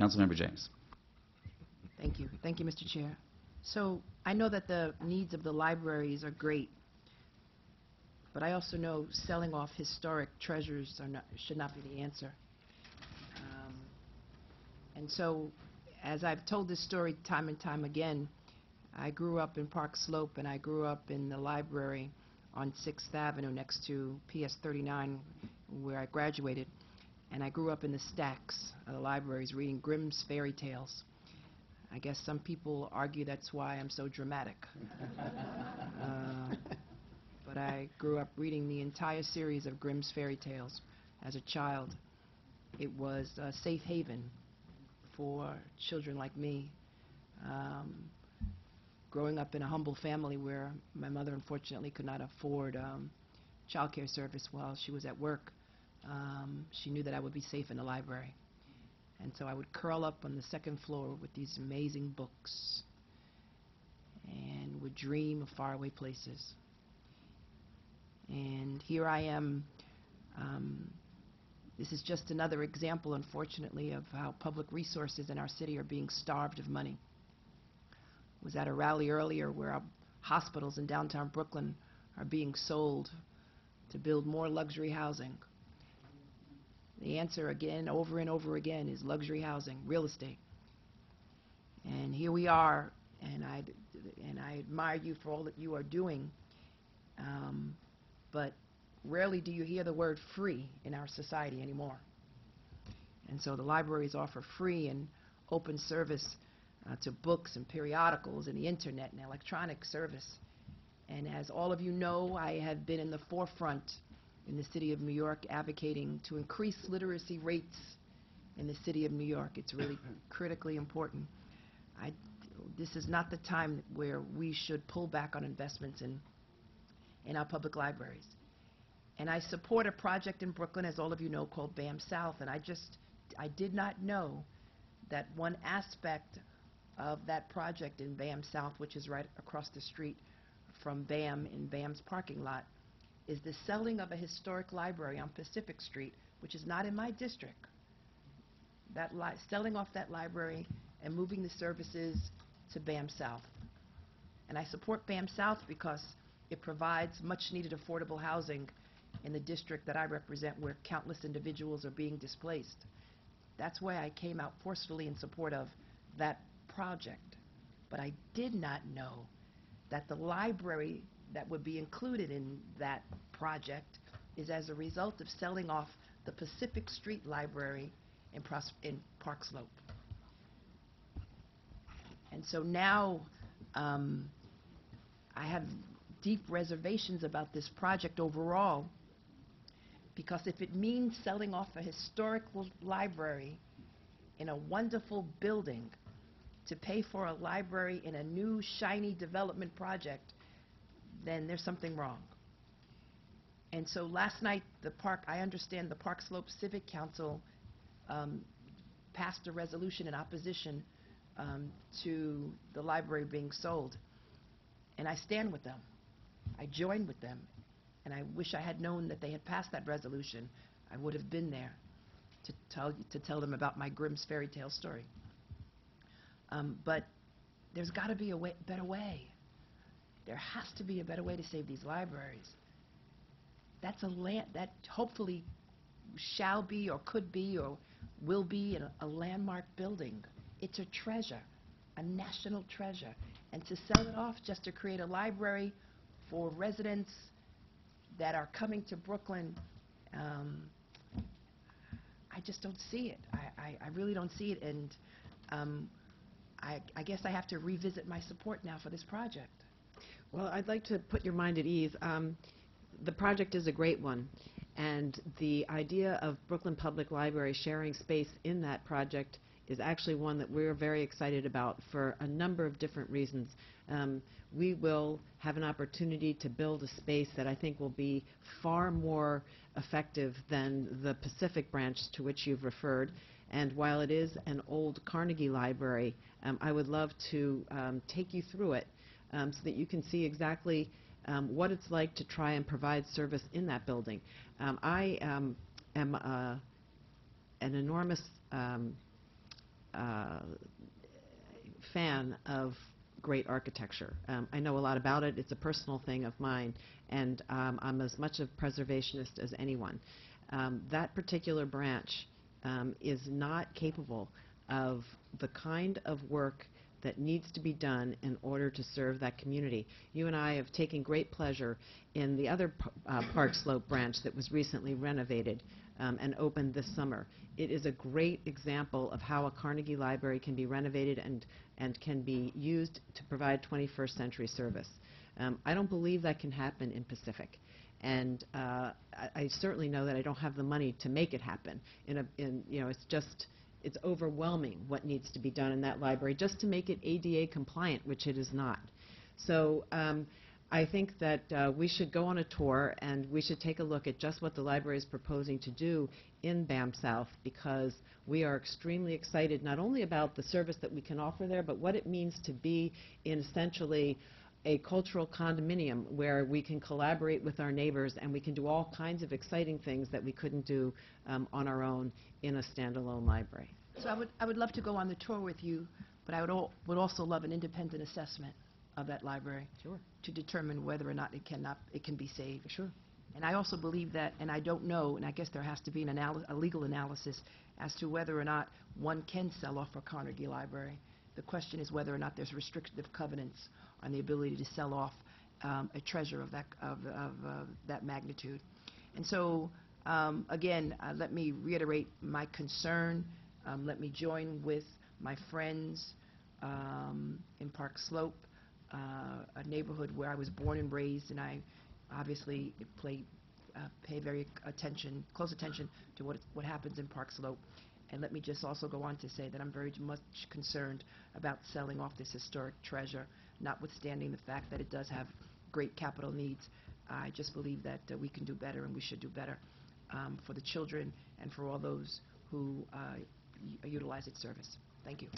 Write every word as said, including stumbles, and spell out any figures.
Councilmember James. Thank you. Thank you, Mister Chair. So I know that the needs of the libraries are great, but I also know selling off historic treasures are not, should not be the answer. Um, and so, as I've told this story time and time again, I grew up in Park Slope, and I grew up in the library on sixth avenue next to P S thirty-nine, where I graduated. And I grew up in the stacks of the libraries reading Grimm's Fairy Tales. I guess some people argue that's why I'm so dramatic. uh, but I grew up reading the entire series of Grimm's Fairy Tales as a child. It was a safe haven for children like me. Um, growing up in a humble family where my mother unfortunately could not afford um, child care service while she was at work, um, she knew that I would be safe in the library. And so I would curl up on the second floor with these amazing books and would dream of faraway places. And here I am. Um, this is just another example, unfortunately, of how public resources in our city are being starved of money. I was at a rally earlier where our hospitals in downtown Brooklyn are being sold to build more luxury housing. The answer again, over and over again, is luxury housing, real estate. And here we are, and I, and I admire you for all that you are doing, um, but rarely do you hear the word free in our society anymore. And so the libraries offer free and open service uh, to books and periodicals and the internet and electronic service. And as all of you know, I have been in the forefront in the city of New York advocating to increase literacy rates in the city of New York. It's really critically important. I, this is not the time where we should pull back on investments in, in our public libraries. And I support a project in Brooklyn, as all of you know, called BAM South. And I just, I did not know that one aspect of that project in BAM South, which is right across the street from BAM in BAM's parking lot, is the selling of a historic library on Pacific Street, which is not in my district. That li selling off that library and moving the services to BAM South. And I support BAM South because it provides much needed affordable housing in the district that I represent, where countless individuals are being displaced. That's why I came out forcefully in support of that project. But I did not know that the library that would be included in that project is as a result of selling off the Pacific Street Library in, Pros in Park Slope. And so now um, I have deep reservations about this project overall, because if it means selling off a historical library in a wonderful building to pay for a library in a new shiny development project, then there's something wrong. And so last night, the park, I understand the Park Slope Civic Council um, passed a resolution in opposition um, to the library being sold. And I stand with them. I joined with them. And I wish I had known that they had passed that resolution. I would have been there to tell, to tell them about my Grimm's fairy tale story. Um, but there's got to be a way, better way. There has to be a better way to save these libraries. That's a land that hopefully shall be or could be or will be in a, a landmark building. It's a treasure, a national treasure. And to sell it off just to create a library for residents that are coming to Brooklyn, um, I just don't see it. I, I, I really don't see it. And um, I, I guess I have to revisit my support now for this project. Well, I'd like to put your mind at ease. Um, the project is a great one, and the idea of Brooklyn Public Library sharing space in that project is actually one that we're very excited about for a number of different reasons. Um, we will have an opportunity to build a space that I think will be far more effective than the Pacific Branch to which you've referred. And while it is an old Carnegie Library, um, I would love to um, take you through it, Um, so that you can see exactly um, what it's like to try and provide service in that building. Um, I um, am uh, an enormous um, uh, fan of great architecture. Um, I know a lot about it. It's a personal thing of mine, and um, I'm as much a preservationist as anyone. Um, that particular branch um, is not capable of the kind of work that needs to be done in order to serve that community. You and I have taken great pleasure in the other uh, Park Slope branch that was recently renovated um, and opened this summer. It is a great example of how a Carnegie Library can be renovated and, and can be used to provide twenty-first century service. Um, I don't believe that can happen in Pacific. And uh, I, I certainly know that I don't have the money to make it happen. In a, in, you know, it's just, it's overwhelming what needs to be done in that library just to make it A D A compliant, which it is not. So um, I think that uh, we should go on a tour, and we should take a look at just what the library is proposing to do in BAM South, because we are extremely excited not only about the service that we can offer there, but what it means to be in essentially a cultural condominium where we can collaborate with our neighbors, and we can do all kinds of exciting things that we couldn't do um, on our own in a standalone library. So I would, I would love to go on the tour with you, but I would, al would also love an independent assessment of that library. Sure. To determine whether or not it, cannot, it can be saved. Sure. And I also believe that, and I don't know, and I guess there has to be an analy a legal analysis as to whether or not one can sell off a Carnegie Library. The question is whether or not there's restrictive covenants on the ability to sell off um, a treasure of that, of, of uh, that magnitude. And so, um, again, uh, let me reiterate my concern. Um, let me join with my friends um, in Park Slope, uh, a neighborhood where I was born and raised, and I obviously play, uh, pay very attention, close attention to what, what happens in Park Slope. And let me just also go on to say that I'm very much concerned about selling off this historic treasure, notwithstanding the fact that it does have great capital needs. I just believe that uh, we can do better, and we should do better um, for the children and for all those who uh, utilize its service. Thank you.